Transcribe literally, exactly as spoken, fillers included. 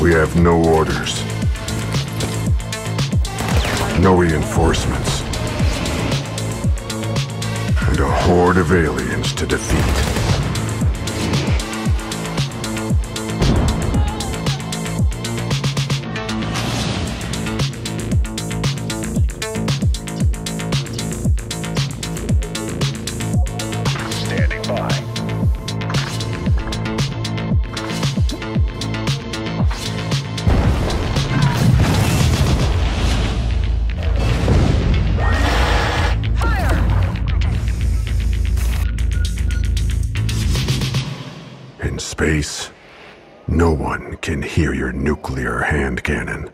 We have no orders. No reinforcements. And a horde of aliens to defeat. In space, no one can hear your nuclear hand cannon.